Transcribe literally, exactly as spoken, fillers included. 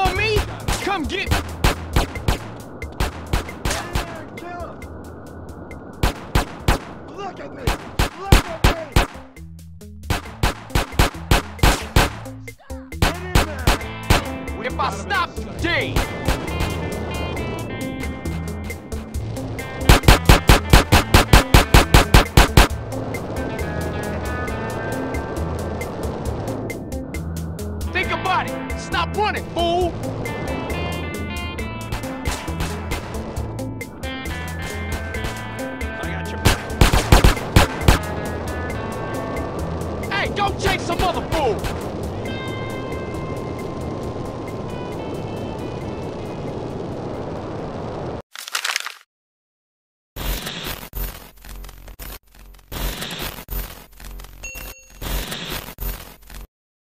want me? Come get me! Yeah, kill him! Look at me! Look at me! Get in there! If I stop today! Think about it! Stop running, fool!